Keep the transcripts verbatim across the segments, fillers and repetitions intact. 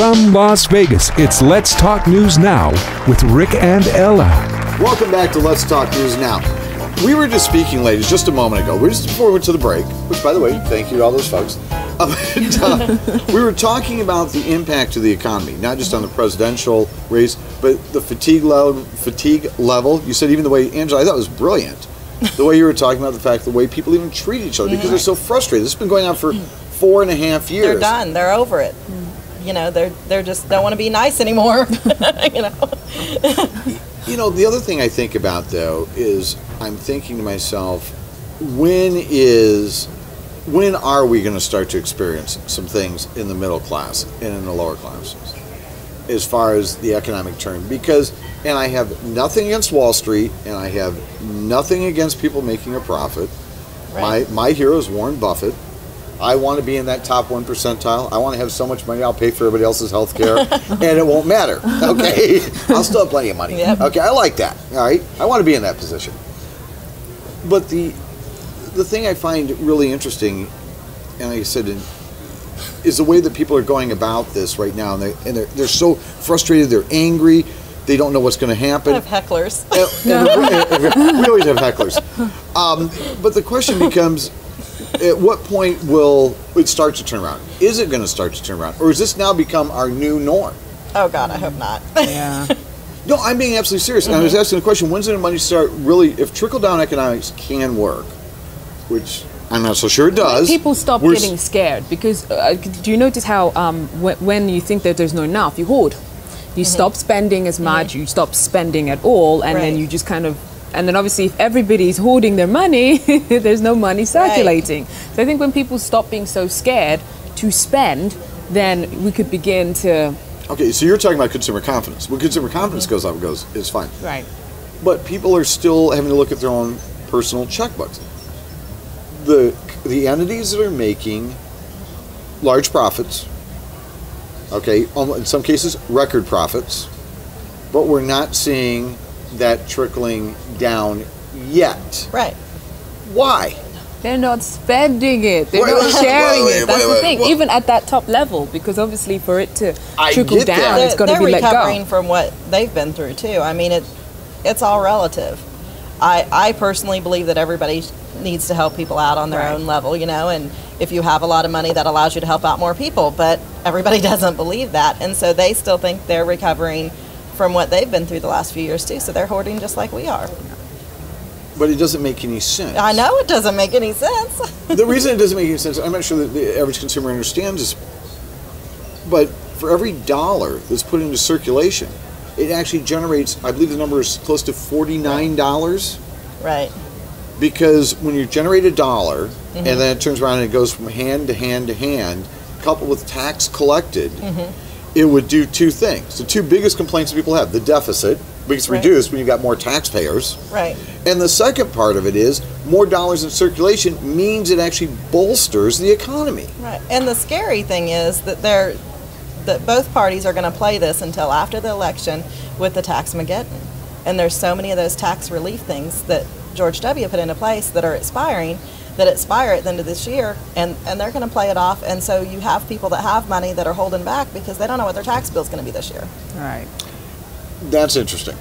From Las Vegas, it's Let's Talk News Now with Rick and Ella. Welcome back to Let's Talk News Now. We were just speaking, ladies, just a moment ago. We were just before we went to the break, which, by the way, thank you to all those folks. And, uh, we were talking about the impact to the economy, not just on the presidential race, but the fatigue level. Fatigue level. You said even the way, Angela, I thought was brilliant. The way you were talking about the fact, the way people even treat each other, because they're so frustrated. This has been going on for four and a half years. They're done. They're over it. You know, they're they're just don't want to be nice anymore. You know. You know, the other thing I think about though is I'm thinking to myself, when is when are we going to start to experience some things in the middle class and in the lower classes, as far as the economic turn? Because, and I have nothing against Wall Street, and I have nothing against people making a profit. Right. My my hero is Warren Buffett. I want to be in that top one percentile. I want to have so much money I'll pay for everybody else's health care, and it won't matter. Okay, I'll still have plenty of money. Yep. Okay, I like that. All right, I want to be in that position. But the the thing I find really interesting, and like I said, is the way that people are going about this right now, and they and they're they're so frustrated. They're angry. They don't know what's going to happen. I have hecklers. And, and we, we always have hecklers. Um, but the question becomes, at what point will it start to turn around? Is it going to start to turn around? Or has this now become our new norm? Oh, God, I hope not. Yeah. No, I'm being absolutely serious. And mm-hmm. I was asking the question, when's the money start really, if trickle-down economics can work, which I'm not so sure it does. People stop getting scared because, uh, do you notice how um, wh when you think that there's not enough, you hoard. You mm-hmm. stop spending as much, mm-hmm. you stop spending at all, and right. then you just kind of And then obviously if everybody's hoarding their money, there's no money circulating. Right. So I think when people stop being so scared to spend, then we could begin to... Okay, so you're talking about consumer confidence. When consumer confidence mm-hmm. goes up, it goes, it's fine. Right. But people are still having to look at their own personal checkbooks. The, the entities that are making large profits, okay, in some cases record profits, but we're not seeing that trickling down yet. Right. Why? They're not spending it. They're wait, not wait, sharing wait, wait, it. That's wait, wait, the thing. Wait. Even at that top level, because obviously for it to I trickle down, it's got to be let go. They're recovering from what they've been through too. I mean, it, it's all relative. I, I personally believe that everybody needs to help people out on their right. own level, you know, and if you have a lot of money, that allows you to help out more people, but everybody doesn't believe that. And so they still think they're recovering from what they've been through the last few years too, so they're hoarding just like we are. But it doesn't make any sense. I know it doesn't make any sense. The reason it doesn't make any sense, I'm not sure that the average consumer understands this, but for every dollar that's put into circulation, it actually generates, I believe the number is close to forty-nine dollars. Right. Because when you generate a dollar, mm-hmm. and then it turns around and it goes from hand to hand to hand, coupled with tax collected, mm-hmm. it would do two things. The two biggest complaints that people have, the deficit, because it's right. reduced when you've got more taxpayers. Right. And the second part of it is more dollars in circulation means it actually bolsters the economy. Right. And the scary thing is that they're that both parties are going to play this until after the election with the tax-mageddon. And there's so many of those tax relief things that George W. put into place that are expiring, that expire at the end of this year, and, and they're going to play it off. And so you have people that have money that are holding back because they don't know what their tax bill is going to be this year. Right. That's interesting.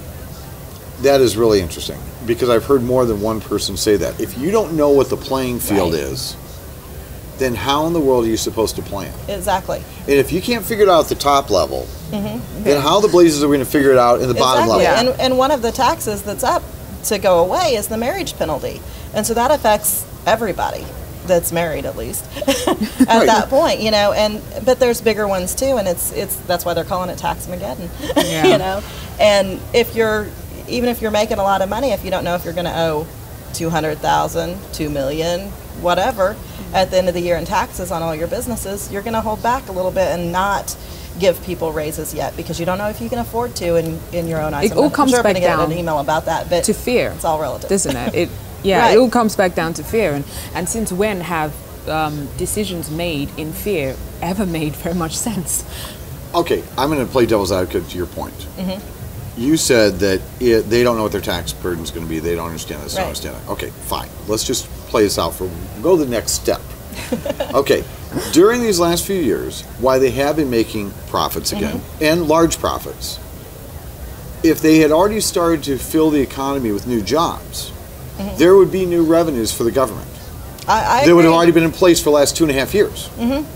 That is really interesting, because I've heard more than one person say that. If you don't know what the playing field right. is, then how in the world are you supposed to plan? Exactly. And if you can't figure it out at the top level, mm-hmm. then how the blazes are we going to figure it out in the exactly. bottom level? Yeah. And, and one of the taxes that's up to go away is the marriage penalty. And so that affects everybody that's married, at least at right. that point, you know. And but there's bigger ones too, and it's it's that's why they're calling it tax-mageddon. Yeah. You know, and if you're even if you're making a lot of money, if you don't know if you're going to owe two hundred thousand, two million, whatever, at the end of the year in taxes on all your businesses, you're going to hold back a little bit and not give people raises yet, because you don't know if you can afford to in in your own eyes. It I'm all comes sure back down. Get an email about that, but to fear. It's all relative, isn't it? It Yeah, right. It all comes back down to fear, and, and since when have um, decisions made in fear ever made very much sense? Okay, I'm going to play devil's advocate to your point. Mm-hmm. You said that it, they don't know what their tax burden is going to be, they don't understand this, right. they don't understand that. Okay, fine, let's just play this out for, go to the next step. Okay, during these last few years, why they have been making profits again, mm-hmm. and large profits, if they had already started to fill the economy with new jobs, mm-hmm. there would be new revenues for the government. I, I they would have already been in place for the last two and a half years. Mm-hmm.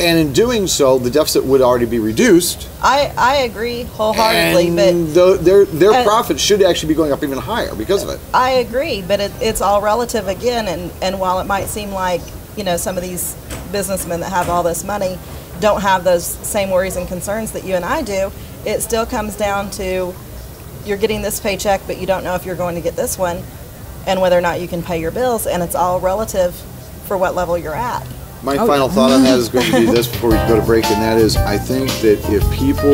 And in doing so, the deficit would already be reduced. I, I agree wholeheartedly. And but the, their, their uh, profits should actually be going up even higher because of it. I agree, but it, it's all relative again. And, and while it might seem like, you know, some of these businessmen that have all this money don't have those same worries and concerns that you and I do, it still comes down to you're getting this paycheck, but you don't know if you're going to get this one and whether or not you can pay your bills. And it's all relative for what level you're at. My oh, final yeah. thought on that is going to be this before we go to break, and that is I think that if people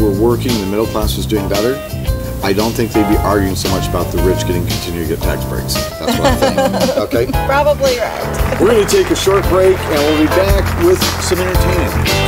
were working, the middle class was doing better, I don't think they'd be arguing so much about the rich getting continue to get tax breaks. That's what I think. Okay? Probably right. We're going to take a short break, and we'll be back with some entertainment.